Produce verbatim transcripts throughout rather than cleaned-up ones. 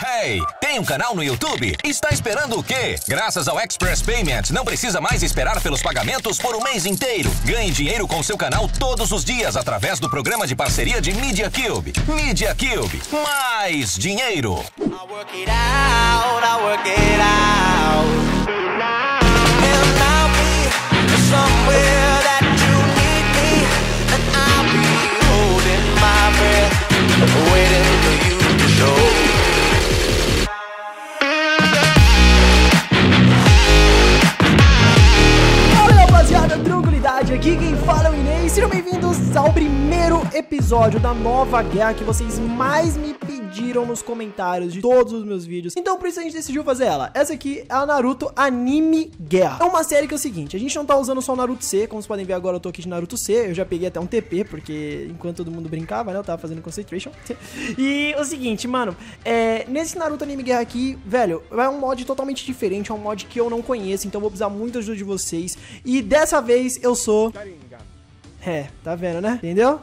Hey, tem um canal no YouTube? Está esperando o quê? Graças ao Express Payment, não precisa mais esperar pelos pagamentos por um mês inteiro. Ganhe dinheiro com seu canal todos os dias através do programa de parceria de Media Cube. Media Cube, mais dinheiro. Aqui quem fala é o Inê e sejam bem-vindos ao primeiro episódio da nova guerra que vocês mais me pediram nos comentários de todos os meus vídeos. Então por isso a gente decidiu fazer ela. Essa aqui é a Naruto Anime Guerra. É uma série que é o seguinte, a gente não tá usando só o Naruto C, como vocês podem ver agora eu tô aqui de Naruto C. Eu já peguei até um T P, porque enquanto todo mundo brincava, né, eu tava fazendo concentration. E é o seguinte, mano, é, nesse Naruto Anime Guerra aqui, velho, é um mod totalmente diferente, é um mod que eu não conheço, então eu vou precisar muito da ajuda de vocês. E dessa vez eu sou... É, tá vendo, né? Entendeu?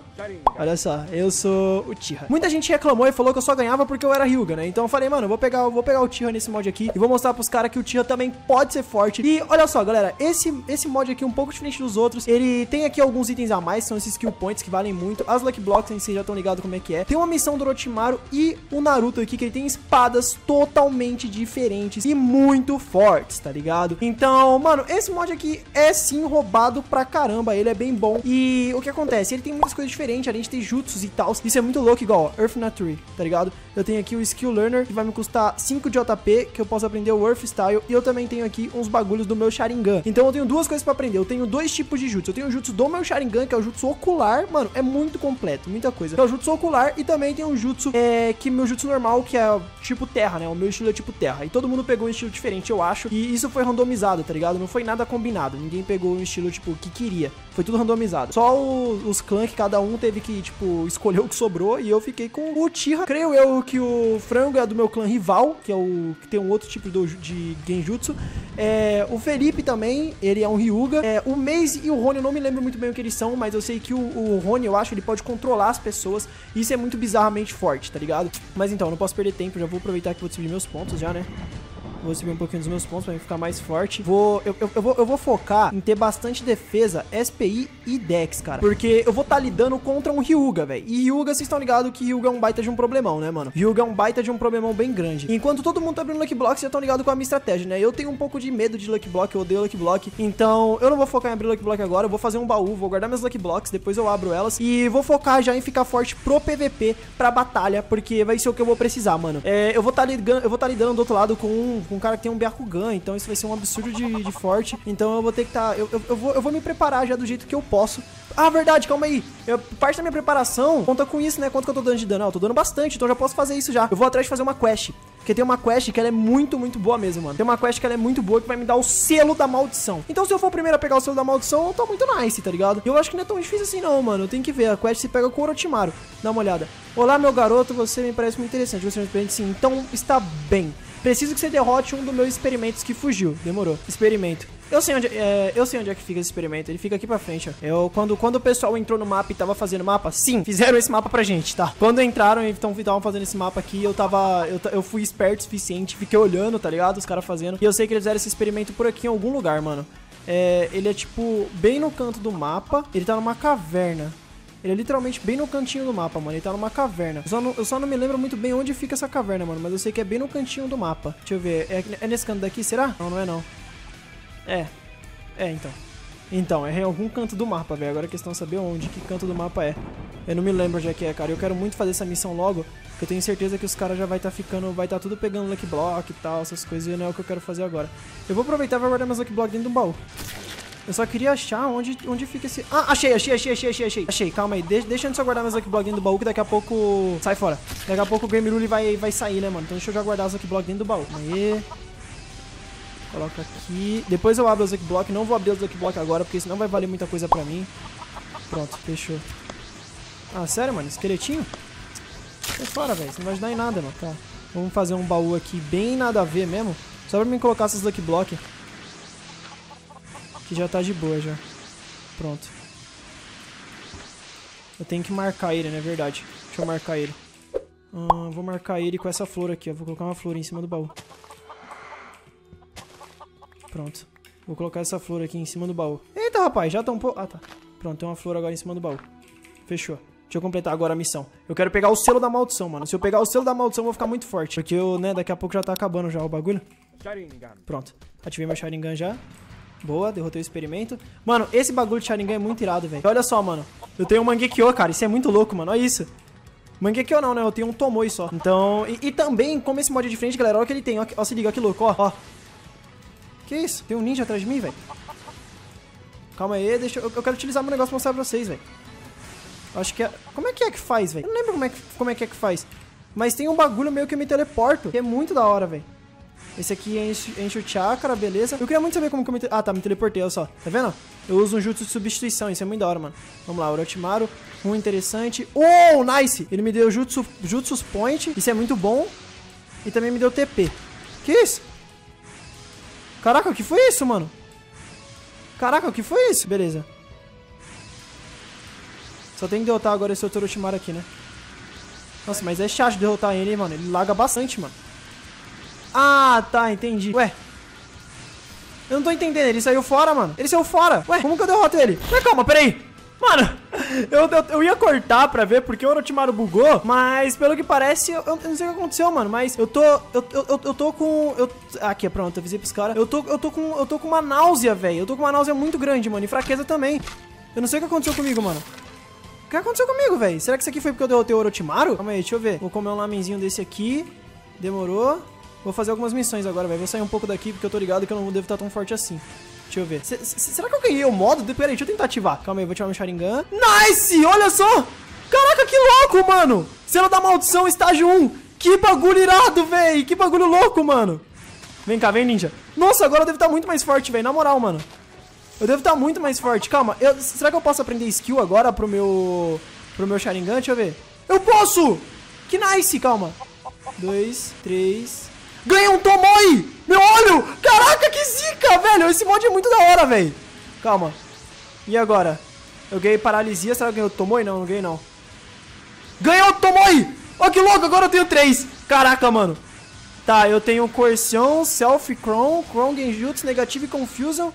Olha só, eu sou o Tira. Muita gente reclamou e falou que eu só ganhava porque eu era Ryuga, né? Então eu falei, mano, eu vou pegar, eu vou pegar o Tira nesse mod aqui e vou mostrar pros caras que o Tira também pode ser forte. E olha só, galera, esse, esse mod aqui é um pouco diferente dos outros. Ele tem aqui alguns itens a mais, são esses skill points que valem muito. As luck blocks, vocês já estão ligados como é que é. Tem uma missão do Orochimaru e o Naruto aqui, que ele tem espadas totalmente diferentes e muito fortes, tá ligado? Então, mano, esse mod aqui é sim roubado pra caramba, ele é bem bom. E E o que acontece? Ele tem muitas coisas diferentes, além de ter jutsus e tal. Isso é muito louco, igual, ó, Earth Nature, tá ligado? Eu tenho aqui o Skill Learner, que vai me custar cinco de J P, que eu posso aprender o Earth Style. E eu também tenho aqui uns bagulhos do meu Sharingan. Então eu tenho duas coisas pra aprender. Eu tenho dois tipos de jutsu. Eu tenho o jutsu do meu Sharingan, que é o jutsu ocular. Mano, é muito completo, muita coisa. É o jutsu ocular e também tem um jutsu, é, que meu jutsu normal, que é tipo terra, né? O meu estilo é tipo terra. E todo mundo pegou um estilo diferente, eu acho. E isso foi randomizado, tá ligado? Não foi nada combinado. Ninguém pegou um estilo, tipo, que queria. Foi tudo randomizado. Só os, os clãs que cada um teve que, tipo, escolher o que sobrou. E eu fiquei com o Uchiha. Creio eu que o frango é do meu clã rival, que é o que tem um outro tipo do, de Genjutsu. É, o Felipe também, ele é um Ryuga. É, o Maze e o Rony, eu não me lembro muito bem o que eles são, mas eu sei que o, o Rony, eu acho, ele pode controlar as pessoas. Isso é muito bizarramente forte, tá ligado? Mas então, não posso perder tempo, já vou aproveitar que vou subir meus pontos já, né? Vou subir um pouquinho dos meus pontos pra ficar mais forte. Vou, eu, eu, eu, vou, eu vou focar em ter bastante defesa, S P I e Dex, cara. Porque eu vou estar tá lidando contra um Hyuga, velho. E Hyuga, vocês estão ligados que Hyuga é um baita de um problemão, né, mano? Hyuga é um baita de um problemão bem grande. Enquanto todo mundo tá abrindo Lucky Block, vocês já estão ligados com a minha estratégia, né? Eu tenho um pouco de medo de Lucky Block, eu odeio Lucky Block. Então, eu não vou focar em abrir Lucky Block agora. Eu vou fazer um baú, vou guardar minhas Lucky Blocks, depois eu abro elas. E vou focar já em ficar forte pro P V P, pra batalha, porque vai ser o que eu vou precisar, mano. É, eu vou estar tá lidando, tá lidando do outro lado com um... um cara que tem um Byakugan, então isso vai ser um absurdo de, de forte, então eu vou ter que tá, eu, eu, eu, vou, eu vou me preparar já do jeito que eu posso. Ah, verdade, calma aí, eu, parte da minha preparação conta com isso, né, quanto que eu tô dando de dano. Ah, eu tô dando bastante, então eu já posso fazer isso já. Eu vou atrás de fazer uma quest, porque tem uma quest que ela é muito, muito boa mesmo, mano. Tem uma quest que ela é muito boa, que vai me dar o selo da maldição. Então se eu for o primeiro a pegar o selo da maldição, eu tô muito nice, tá ligado? Eu acho que não é tão difícil assim não, mano. Eu tenho que ver, a quest se pega com o Orochimaru. Dá uma olhada. Olá, meu garoto, você me parece muito interessante. Você me parece sim, então está bem. Preciso que você derrote um dos meus experimentos que fugiu. Demorou. Experimento. Eu sei, onde, é, eu sei onde é que fica esse experimento. Ele fica aqui pra frente, ó. Eu, quando, quando o pessoal entrou no mapa e tava fazendo mapa, sim, fizeram esse mapa pra gente, tá? Quando entraram e estavam fazendo esse mapa aqui, eu tava... Eu, eu fui esperto o suficiente, fiquei olhando, tá ligado? Os caras fazendo. E eu sei que eles fizeram esse experimento por aqui em algum lugar, mano. É, ele é, tipo, bem no canto do mapa. Ele tá numa caverna. Ele é literalmente bem no cantinho do mapa, mano. Ele tá numa caverna. Eu só, não, eu só não me lembro muito bem onde fica essa caverna, mano. Mas eu sei que é bem no cantinho do mapa. Deixa eu ver. É, é nesse canto daqui, será? Não, não é não. É. É, então. Então, é em algum canto do mapa, velho. Agora a questão é saber onde, que canto do mapa é. Eu não me lembro onde é que é, cara. Eu quero muito fazer essa missão logo, porque eu tenho certeza que os caras já vai tá ficando... Vai tá tudo pegando Lucky Block e tal, essas coisas. E não é o que eu quero fazer agora. Eu vou aproveitar e vou guardar meus Lucky Block dentro do baú. Eu só queria achar onde, onde fica esse... Ah, achei, achei, achei, achei, achei, achei. Achei, calma aí. De deixa eu só guardar meus Lucky Block dentro do baú, que daqui a pouco... Sai fora. Daqui a pouco o Game Rule vai, vai sair, né, mano? Então deixa eu já guardar os Lucky Block dentro do baú. Aê. Coloca aqui. Depois eu abro os Lucky Block. Não vou abrir os Lucky Block agora, porque senão vai valer muita coisa pra mim. Pronto, fechou. Ah, sério, mano? Esqueletinho? Sai fora, velho. Isso não vai ajudar em nada, mano. Tá. Vamos fazer um baú aqui bem nada a ver mesmo. Só pra mim colocar esses Lucky Block. Que já tá de boa, já. Pronto. Eu tenho que marcar ele, né? É verdade. Deixa eu marcar ele. Hum, vou marcar ele com essa flor aqui, ó. Vou colocar uma flor em cima do baú. Pronto. Vou colocar essa flor aqui em cima do baú. Eita, rapaz, já tampou... Ah, tá. Pronto, tem uma flor agora em cima do baú. Fechou. Deixa eu completar agora a missão. Eu quero pegar o selo da maldição, mano. Se eu pegar o selo da maldição, eu vou ficar muito forte. Porque eu, né, daqui a pouco já tá acabando já o bagulho. Pronto. Ativei meu Sharingan já. Boa, derrotei o experimento. Mano, esse bagulho de Sharingan é muito irado, velho. Olha só, mano. Eu tenho um Mangekyou, cara. Isso é muito louco, mano. Olha isso. Mangekyou não, né? Eu tenho um Tomoe só. Então... E, e também, como esse mod é diferente, galera, olha o que ele tem. Ó, ó, se liga, ó, que louco, ó, ó. Que isso? Tem um ninja atrás de mim, velho. Calma aí, deixa eu... Eu quero utilizar meu negócio pra mostrar pra vocês, velho. Acho que é... Como é que é que faz, velho? Eu não lembro como é, que... como é que é que faz. Mas tem um bagulho meio que eu me teleporto, que é muito da hora, velho. Esse aqui enche, enche o chakra, beleza. Eu queria muito saber como que eu me... Ah, tá, me teleportei, olha só. Tá vendo? Eu uso um jutsu de substituição, isso é muito da hora, mano. Vamos lá, Orochimaru. Um interessante. Oh, nice! Ele me deu jutsu, Jutsu's Point, isso é muito bom. E também me deu T P. Que isso? Caraca, o que foi isso, mano? Caraca, o que foi isso? Beleza. Só tem que derrotar agora esse outro Orochimaru aqui, né? Nossa, mas é chato de derrotar ele, mano. Ele laga bastante, mano. Ah, tá, entendi. Ué. Eu não tô entendendo. Ele saiu fora, mano. Ele saiu fora. Ué, como que eu derroto ele? Ué, calma, peraí. Mano, eu, eu, eu ia cortar pra ver porque o Orochimaru bugou, mas pelo que parece, eu, eu não sei o que aconteceu, mano, mas eu tô, eu, eu, eu tô com, eu, aqui, pronto, eu avisei pros caras, eu tô, eu tô com, eu tô com uma náusea, velho, eu tô com uma náusea muito grande, mano, e fraqueza também, eu não sei o que aconteceu comigo, mano, o que aconteceu comigo, velho, será que isso aqui foi porque eu derrotei o Orochimaru? Calma aí, deixa eu ver, vou comer um lamenzinho desse aqui, demorou, vou fazer algumas missões agora, velho, vou sair um pouco daqui porque eu tô ligado que eu não devo estar tão forte assim. Deixa eu ver. C será que eu ganhei o modo? Peraí, deixa eu tentar ativar. Calma aí, vou tirar meu Sharingan. Nice! Olha só! Caraca, que louco, mano! Selo da maldição, estágio um. Que bagulho irado, véi! Que bagulho louco, mano! Vem cá, vem, ninja. Nossa, agora eu devo estar muito mais forte, velho. Na moral, mano. Eu devo estar muito mais forte. Calma, eu... será que eu posso aprender skill agora pro meu... pro meu Sharingan? Deixa eu ver. Eu posso! Que nice! Calma. Dois, três... Ganhei um Tomoe! Meu olho! Caraca, que zica, velho! Esse mod é muito da hora, velho! Calma. E agora? Eu ganhei paralisia. Será que eu ganhei o Tomoe? Não, não ganhei, não. Ganhei o Tomoe! Ó, que louco! Agora eu tenho três! Caraca, mano! Tá, eu tenho Coercion, Self, Kron, Kron, Genjutsu, Negative, Confusion.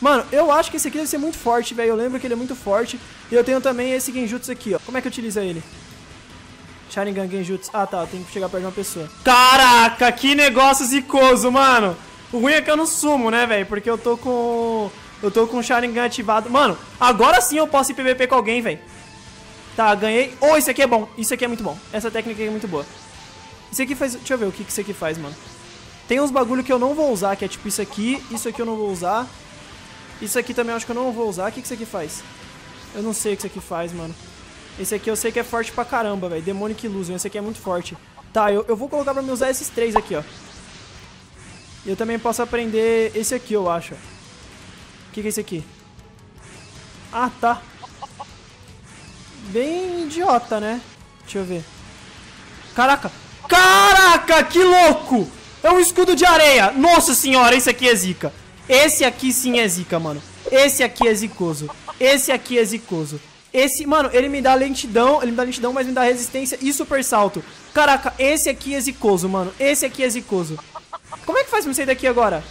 Mano, eu acho que esse aqui deve ser muito forte, velho. Eu lembro que ele é muito forte. E eu tenho também esse Genjutsu aqui, ó. Como é que utiliza ele? Sharingan, Genjutsu. Ah, tá. Tem que chegar perto de uma pessoa. Caraca, que negócio zicoso, mano. O ruim é que eu não sumo, né, velho? Porque eu tô com... Eu tô com o Sharingan ativado. Mano, agora sim eu posso ir P V P com alguém, velho. Tá, ganhei. Oh, isso aqui é bom. Isso aqui é muito bom. Essa técnica aqui é muito boa. Isso aqui faz... Deixa eu ver o que isso aqui faz, mano. Tem uns bagulho que eu não vou usar, que é tipo isso aqui. Isso aqui eu não vou usar. Isso aqui também eu acho que eu não vou usar. O que isso aqui faz? Eu não sei o que isso aqui faz, mano. Esse aqui eu sei que é forte pra caramba, velho. Demonic Illusion. Esse aqui é muito forte. Tá, eu, eu vou colocar pra me usar esses três aqui, ó. E eu também posso aprender esse aqui, eu acho. O que que é esse aqui? Ah, tá. Bem idiota, né? Deixa eu ver. Caraca. Caraca, que louco! É um escudo de areia. Nossa senhora, esse aqui é zica. Esse aqui sim é zica, mano. Esse aqui é zicoso. Esse aqui é zicoso. Esse, mano, ele me dá lentidão, ele me dá lentidão, mas me dá resistência e super salto. Caraca, esse aqui é zicoso, mano. Esse aqui é zicoso. Como é que faz pra sair daqui agora?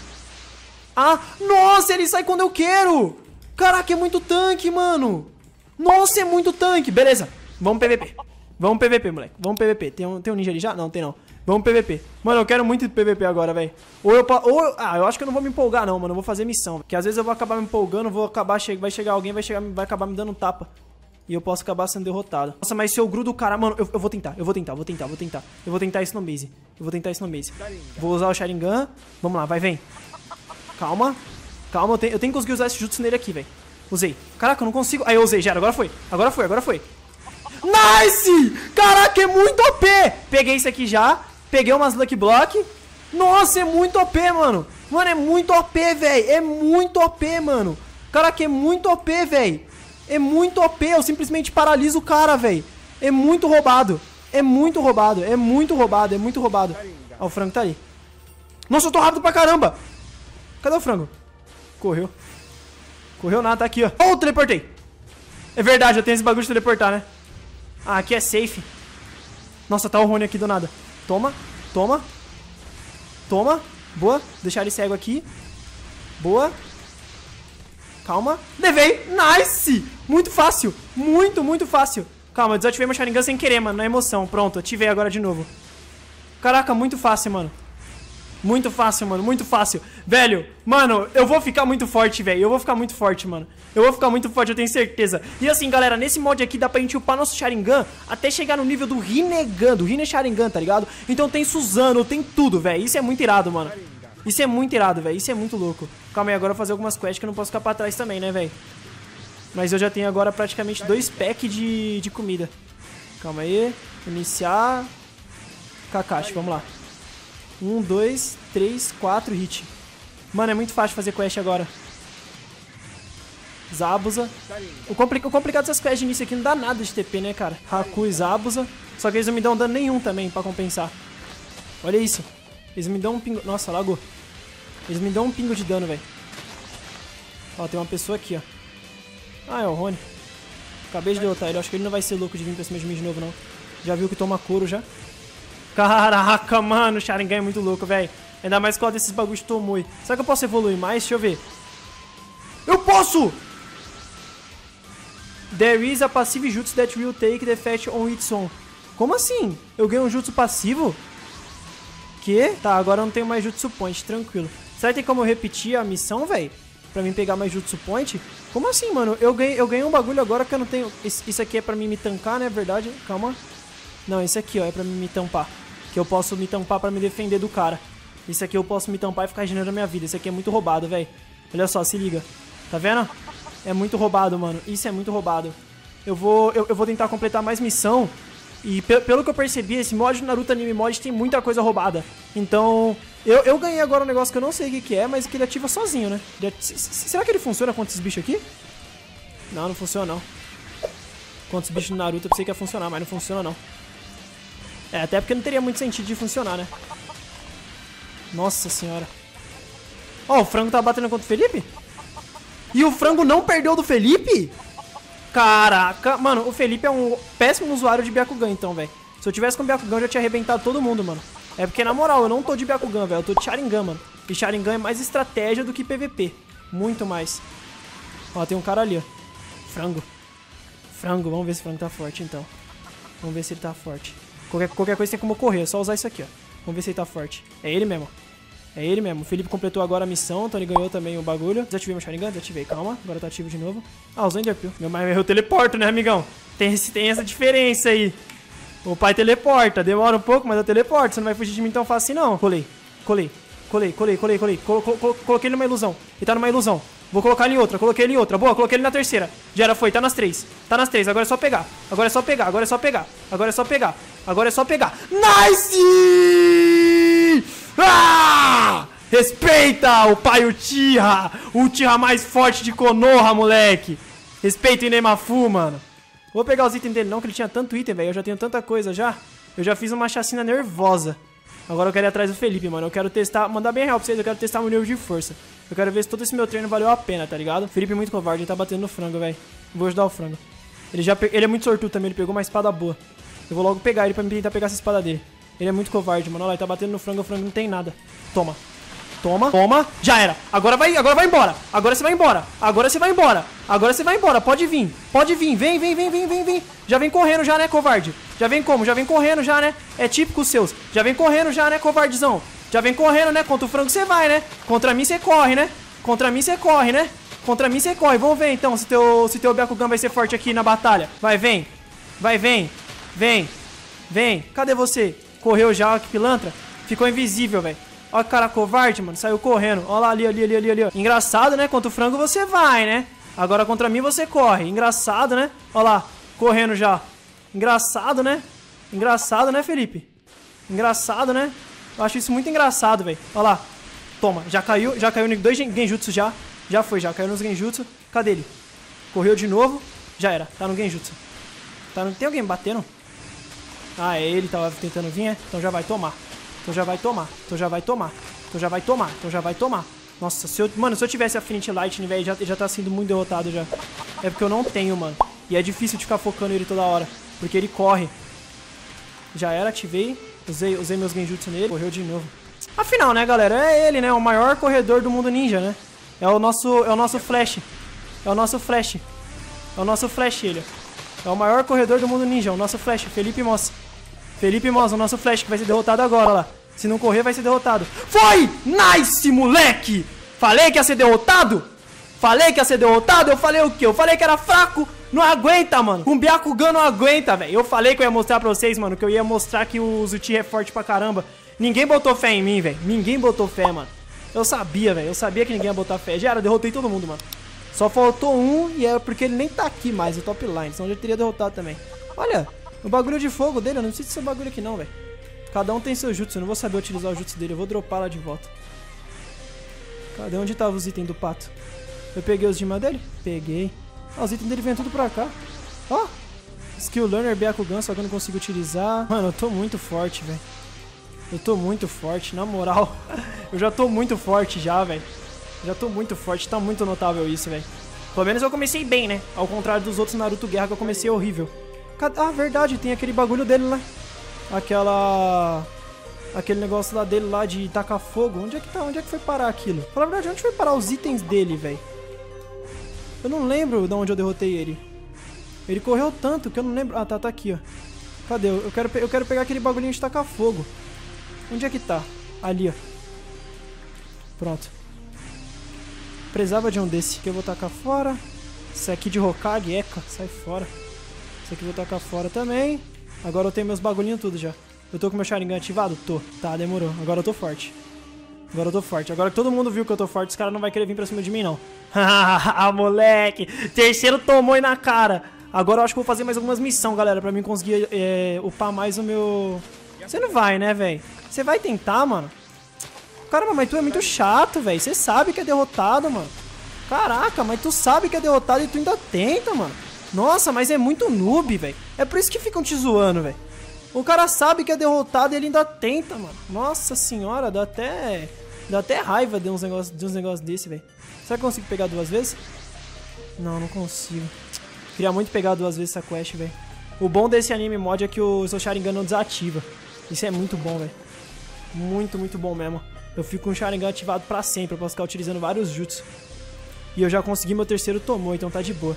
Ah, nossa, ele sai quando eu quero. Caraca, é muito tanque, mano. Nossa, é muito tanque. Beleza, vamos P V P. Vamos P V P, moleque. Vamos P V P. Tem um, tem um ninja ali já? Não, tem não. Vamos P V P. Mano, eu quero muito P V P agora, velho. Ou eu... Ou, ah, eu acho que eu não vou me empolgar, não, mano. Eu vou fazer missão. Porque às vezes eu vou acabar me empolgando, vou acabar... Vai chegar alguém, vai, chegar, vai acabar me dando um tapa. E eu posso acabar sendo derrotado. Nossa, mas se eu grudo o cara... Mano, eu, eu vou tentar, eu vou tentar, eu vou tentar, eu vou tentar. Eu vou tentar isso no Maze. Eu vou tentar isso no Maze. Vou usar o Sharingan. Vamos lá, vai, vem. Calma. Calma, eu tenho, eu tenho que conseguir usar esse jutsu nele aqui, velho. Usei. Caraca, eu não consigo... Aí, eu usei, já era. Agora foi. Agora foi, agora foi. Nice! Caraca, é muito O P! Peguei isso aqui já. Peguei umas Lucky Block. Nossa, é muito O P, mano. Mano, é muito O P, velho. É muito O P, mano. Caraca, é muito O P, velho. É muito O P, eu simplesmente paraliso o cara, velho. É muito roubado. É muito roubado, é muito roubado, é muito roubado. Ó, o frango tá ali. Nossa, eu tô rápido pra caramba. Cadê o frango? Correu. Correu nada, tá aqui, ó. Oh, teleportei. É verdade, eu tenho esse bagulho de teleportar, né? Ah, aqui é safe. Nossa, tá o Rony aqui do nada. Toma, toma. Toma. Boa. Deixar ele cego aqui. Boa. Calma. Levei. Nice. Muito fácil. Muito, muito fácil. Calma, eu desativei meu Sharingan sem querer, mano. Na emoção. Pronto, ativei agora de novo. Caraca, muito fácil, mano. Muito fácil, mano, muito fácil. Velho, mano, eu vou ficar muito forte, velho. Eu vou ficar muito forte, mano. Eu vou ficar muito forte, eu tenho certeza. E assim, galera, nesse mod aqui dá pra gente upar nosso Sharingan até chegar no nível do Rinnegan, do Rinne Sharingan, tá ligado? Então tem Susanoo, tem tudo, velho. Isso é muito irado, mano. Isso é muito irado, velho. Isso é muito louco. Calma aí, agora eu vou fazer algumas quests que eu não posso ficar pra trás também, né, velho? Mas eu já tenho agora praticamente dois packs de, de comida. Calma aí. Iniciar. Kakashi, vamos lá. Um, dois, três, quatro, hit. Mano, é muito fácil fazer quest agora. Zabuza. O, compli o complicado dessas quests de início aqui não dá nada de T P, né, cara? Haku e Zabuza. Só que eles não me dão dano nenhum também pra compensar. Olha isso. Eles me dão um pingo... Nossa, lagou. Eles me dão um pingo de dano, velho. Ó, tem uma pessoa aqui, ó. Ah, é o Rony. Acabei de derrotar ele. Acho que ele não vai ser louco de vir pra cima de mim de novo, não. Já viu que toma couro, já. Caraca, mano, o Sharingan é muito louco, velho. Ainda mais com desses bagulhos de Tomoe. Será que eu posso evoluir mais? Deixa eu ver. Eu posso! There is a passive jutsu that will take the effect on its own. Como assim? Eu ganho um jutsu passivo? Que? Tá, agora eu não tenho mais jutsu point, tranquilo. Será que tem como eu repetir a missão, velho? Pra mim pegar mais jutsu point? Como assim, mano? Eu ganhei, eu ganhei um bagulho agora que eu não tenho... Isso aqui é pra mim me tancar, né? Verdade? Calma. Não, isso aqui, ó, é pra mim me tampar. Que eu posso me tampar pra me defender do cara. Isso aqui eu posso me tampar e ficar regenerando a minha vida. Isso aqui é muito roubado, velho. Olha só, se liga. Tá vendo? É muito roubado, mano. Isso é muito roubado. Eu vou, eu, eu vou tentar completar mais missão. E pe pelo que eu percebi, esse mod do Naruto Anime Mod tem muita coisa roubada. Então, eu, eu ganhei agora um negócio que eu não sei o que, que é, mas que ele ativa sozinho, né? Será que ele funciona contra esses bichos aqui? Não, não funciona, não. Contra os bichos do Naruto eu pensei que ia funcionar, mas não funciona, não. É, até porque não teria muito sentido de funcionar, né? Nossa senhora. Ó, oh, o frango tá batendo contra o Felipe? E o frango não perdeu do Felipe? Caraca. Mano, o Felipe é um péssimo usuário de Byakugan, então, velho. Se eu tivesse com Byakugan, eu já tinha arrebentado todo mundo, mano. É porque, na moral, eu não tô de Byakugan, velho. Eu tô de Sharingan, mano. E Sharingan é mais estratégia do que P V P. Muito mais. Ó, tem um cara ali, ó. Frango. Frango. Vamos ver se o frango tá forte, então. Vamos ver se ele tá forte. Qualquer, qualquer coisa tem como correr, é só usar isso aqui, ó. Vamos ver se ele tá forte. É ele mesmo. É ele mesmo. O Felipe completou agora a missão, então ele ganhou também o bagulho. Desativei meu Sharingan, desativei. Calma, agora tá ativo de novo. Ah, usou o Enderpeu. Meu pai, eu teleporto, né, amigão? Tem, esse, tem essa diferença aí. O pai teleporta. Demora um pouco, mas eu teleporto. Você não vai fugir de mim tão fácil assim, não. Colei, colei, colei, colei, colei, colei. Colo, colo, colo, coloquei ele numa ilusão. Ele tá numa ilusão. Vou colocar ele em outra, coloquei ele em outra. Boa, coloquei ele na terceira. Já era, foi, tá nas três. Tá nas três, agora é só pegar. Agora é só pegar, agora é só pegar. Agora é só pegar, agora é só pegar. Nice! Ah! Respeita o pai Uchiha. O Uchiha mais forte de Konoha, moleque. Respeita o Inemafoo, mano. Vou pegar os itens dele não, que ele tinha tanto item, velho. Eu já tenho tanta coisa já. Eu já fiz uma chacina nervosa. Agora eu quero ir atrás do Felipe, mano. Eu quero testar, mandar bem real pra vocês, eu quero testar meu nível de força. Eu quero ver se todo esse meu treino valeu a pena, tá ligado? Felipe é muito covarde, ele tá batendo no frango, velho. Vou ajudar o frango. Ele já pe... ele é muito sortudo também, ele pegou uma espada boa. Eu vou logo pegar ele pra tentar pegar essa espada dele. Ele é muito covarde, mano. Olha lá, ele tá batendo no frango, o frango não tem nada. Toma. Toma, toma. Já era. Agora vai, agora vai embora. Agora você vai embora. Agora você vai embora. Agora você vai embora. Pode vir. Pode vir. Vem, vem, vem, vem, vem, vem. Já vem correndo já, né, covarde? Já vem como? Já vem correndo já, né? É típico os seus. Já vem correndo já, né, covardezão? Já vem correndo, né? Contra o frango você vai, né? Contra mim você corre, né? Contra mim você corre, né? Contra mim você corre. Vamos ver então se teu, se teu Byakugan vai ser forte aqui na batalha. Vai, vem. Vai, vem. Vem. Vem. Cadê você? Correu já, ó, que pilantra. Ficou invisível, velho. Ó que cara covarde, mano. Saiu correndo. Ó lá, ali, ali, ali, ali, ali. Ó. Engraçado, né? Contra o frango você vai, né? Agora contra mim você corre. Engraçado, né? Ó lá. Correndo já. Engraçado, né? Engraçado, né, Felipe? Engraçado, né? Eu acho isso muito engraçado, velho. Olha lá. Toma. Já caiu. Já caiu nos dois genjutsu já. Já foi, já. Caiu nos genjutsu. Cadê ele? Correu de novo. Já era. Tá no genjutsu. Tá no... Tem alguém batendo? Ah, é ele. Tava tentando vir, é? Então já vai tomar. Então já vai tomar. Então já vai tomar. Então já vai tomar. Então já vai tomar. Nossa, se eu... Mano, se eu tivesse a Affinity Lightning, velho, já, já tá sendo muito derrotado já. É porque eu não tenho, mano. E é difícil de ficar focando ele toda hora. Porque ele corre. Já era, ativei. Usei, usei meus genjutsu nele. Correu de novo. Afinal, né, galera? É ele, né? O maior corredor do mundo ninja, né? É o nosso, é o nosso Flash. É o nosso Flash. É o nosso Flash, ele. É o maior corredor do mundo ninja. O nosso Flash. Felipe Moss. Felipe Moss, o nosso Flash, que vai ser derrotado agora, lá. Se não correr, vai ser derrotado. Foi! Nice, moleque! Falei que ia ser derrotado? Falei que ia ser derrotado? Eu falei o quê? Eu falei que era fraco. Não aguenta, mano. Um Byakugan não aguenta, velho. Eu falei que eu ia mostrar pra vocês, mano, que eu ia mostrar que o Uchiha é forte pra caramba. Ninguém botou fé em mim, velho. Ninguém botou fé, mano. Eu sabia, velho. Eu sabia que ninguém ia botar fé. Já era, eu derrotei todo mundo, mano. Só faltou um e é porque ele nem tá aqui mais, o top line. Senão eu já teria derrotado também. Olha, o bagulho de fogo dele, eu não preciso desse bagulho aqui não, velho. Cada um tem seu jutsu. Eu não vou saber utilizar o jutsu dele. Eu vou dropar lá de volta. Cadê? Onde tava os itens do pato? Eu peguei os de cima dele? Peguei. Ah, os itens dele vêm tudo pra cá. Ó. Oh, Skill Learner, Byakugan, só que eu não consigo utilizar. Mano, eu tô muito forte, velho. Eu tô muito forte, na moral. Eu já tô muito forte já, velho. Já tô muito forte, tá muito notável isso, velho. Pelo menos eu comecei bem, né? Ao contrário dos outros Naruto Guerra que eu comecei horrível. Cad... Ah, verdade, tem aquele bagulho dele lá. Aquela... Aquele negócio lá dele lá de tacar fogo. Onde é que tá? Onde é que foi parar aquilo? Fala a verdade, onde foi parar os itens dele, velho? Eu não lembro de onde eu derrotei ele. Ele correu tanto que eu não lembro... Ah, tá, tá aqui, ó. Cadê? Eu quero, pe... eu quero pegar aquele bagulhinho de tacar fogo. Onde é que tá? Ali, ó. Pronto. Precisava de um desse. Que eu vou tacar fora. Esse aqui de Hokage, eca. Sai fora. Esse aqui eu vou tacar fora também. Agora eu tenho meus bagulhinhos tudo já. Eu tô com meu Sharingan ativado? Tô. Tá, demorou. Agora eu tô forte. Agora eu tô forte. Agora que todo mundo viu que eu tô forte, os caras não vão querer vir pra cima de mim, não. Hahaha, moleque. Terceiro Tomoe na cara. Agora eu acho que eu vou fazer mais algumas missões, galera. Pra mim conseguir é, upar mais o meu... Você não vai, né, velho? Você vai tentar, mano? Caramba, mas tu é muito chato, velho. Você sabe que é derrotado, mano. Caraca, mas tu sabe que é derrotado e tu ainda tenta, mano. Nossa, mas é muito noob, velho. É por isso que ficam te zoando, velho. O cara sabe que é derrotado e ele ainda tenta, mano. Nossa senhora, dá até... Dá até raiva de uns negócios de uns negócios desse, velho. Será que eu consigo pegar duas vezes? Não, não consigo. Queria muito pegar duas vezes essa quest, velho. O bom desse anime mod é que o seu Sharingan não desativa. Isso é muito bom, velho. Muito, muito bom mesmo. Eu fico com o Sharingan ativado pra sempre. Eu posso ficar utilizando vários jutsu. E eu já consegui meu terceiro Tomoe, então tá de boa.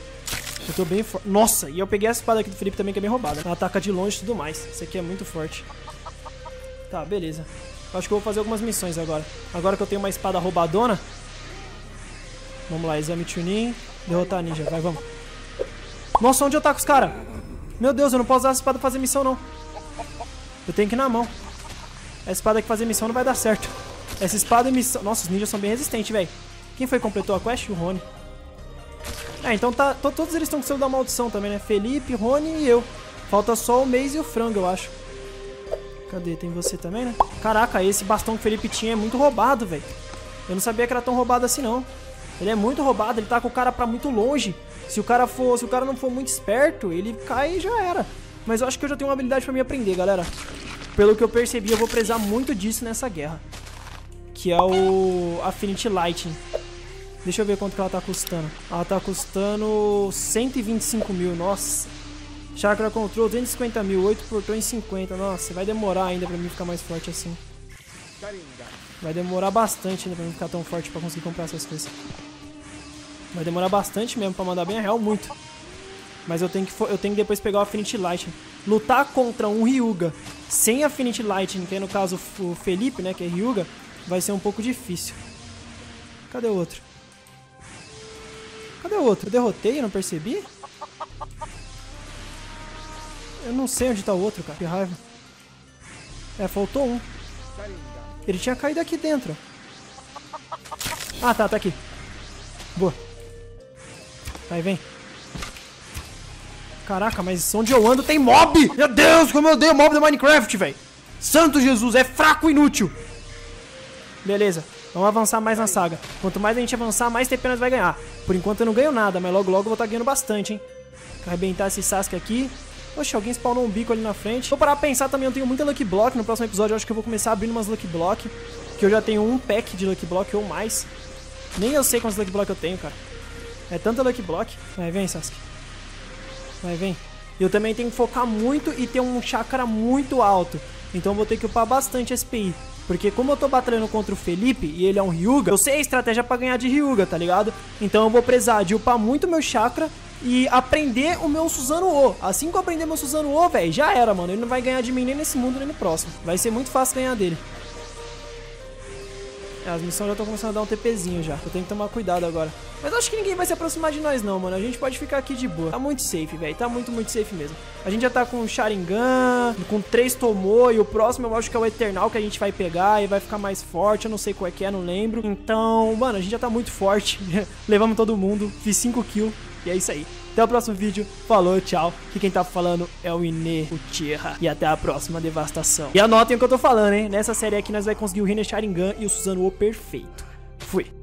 Eu tô bem forte. Nossa, e eu peguei a espada aqui do Felipe também, que é bem roubada. Ela ataca de longe e tudo mais. Isso aqui é muito forte. Tá, beleza. Acho que eu vou fazer algumas missões agora. Agora que eu tenho uma espada roubadona. Vamos lá, exame Chunin. Derrotar a ninja, vai, vamos. Nossa, onde eu taco os caras? Meu Deus, eu não posso usar a espada pra fazer missão, não. Eu tenho que ir na mão. A espada que fazer missão não vai dar certo. Essa espada e missão... Nossa, os ninjas são bem resistentes, velho. Quem foi que completou a quest? O Rony. É, então tá... Todos eles estão com o selo da maldição também, né? Felipe, Rony e eu. Falta só o Maze e o frango, eu acho. Cadê? Tem você também, né? Caraca, esse bastão que o Felipe tinha é muito roubado, velho. Eu não sabia que era tão roubado assim, não. Ele é muito roubado, ele tá com o cara pra muito longe. Se o cara for, se o cara não for muito esperto, ele cai e já era. Mas eu acho que eu já tenho uma habilidade pra me aprender, galera. Pelo que eu percebi, eu vou precisar muito disso nessa guerra. Que é o Affinity Lightning. Deixa eu ver quanto que ela tá custando. Ela tá custando cento e vinte e cinco mil, nossa. Chakra Control, duzentos e cinquenta mil, oito portões cinquenta. Nossa, vai demorar ainda pra mim ficar mais forte assim. Vai demorar bastante ainda pra mim ficar tão forte pra conseguir comprar essas coisas. Vai demorar bastante mesmo pra mandar bem a real, muito. Mas eu tenho que, eu tenho que depois pegar o Affinity Lightning. Lutar contra um Ryuga sem Affinity Lightning, que é no caso o Felipe, né, que é Ryuga, vai ser um pouco difícil. Cadê o outro? Cadê o outro? Eu derrotei e não percebi? Eu não sei onde tá o outro, cara. Que raiva. É, faltou um. Ele tinha caído aqui dentro. Ah, tá, tá aqui. Boa. Aí, vem. Caraca, mas onde eu ando tem mob! Meu Deus, como eu odeio mob do Minecraft, velho! Santo Jesus, é fraco e inútil! Beleza, vamos avançar mais na saga. Quanto mais a gente avançar, mais T P nós vai ganhar. Por enquanto eu não ganho nada, mas logo logo eu vou estar ganhando bastante, hein? Arrebentar esse Sasuke aqui. Oxe, alguém spawnou um bico ali na frente. Vou parar pra pensar também, eu tenho muita Lucky Block. No próximo episódio eu acho que eu vou começar abrindo umas Lucky Block. Que eu já tenho um pack de Lucky Block ou mais. Nem eu sei quantas Lucky Block eu tenho, cara. É tanta Lucky Block. Vai, vem, Sasuke. Vai, vem. Eu também tenho que focar muito e ter um chakra muito alto. Então eu vou ter que upar bastante S P I. Porque como eu tô batalhando contra o Felipe e ele é um Ryuga, eu sei a estratégia pra ganhar de Ryuga, tá ligado? Então eu vou precisar de upar muito meu chakra e aprender o meu Susanoo. Assim que eu aprender meu Susanoo, velho, já era, mano. Ele não vai ganhar de mim nem nesse mundo, nem no próximo. Vai ser muito fácil ganhar dele. As missões já estão começando a dar um TPzinho já. Eu tenho que tomar cuidado agora. Mas acho que ninguém vai se aproximar de nós não, mano. A gente pode ficar aqui de boa. Tá muito safe, velho. Tá muito, muito safe mesmo. A gente já tá com o Sharingan, com três Tomoe. O próximo eu acho que é o Eternal que a gente vai pegar e vai ficar mais forte. Eu não sei qual é que é, não lembro. Então, mano, a gente já tá muito forte. Levamos todo mundo. Fiz cinco kills. E é isso aí. Até o próximo vídeo. Falou, tchau. Que quem tá falando é o Inê, o Tira. E até a próxima devastação. E anotem o que eu tô falando, hein? Nessa série aqui nós vai conseguir o Rinne Sharingan e o Susanoo perfeito. Fui.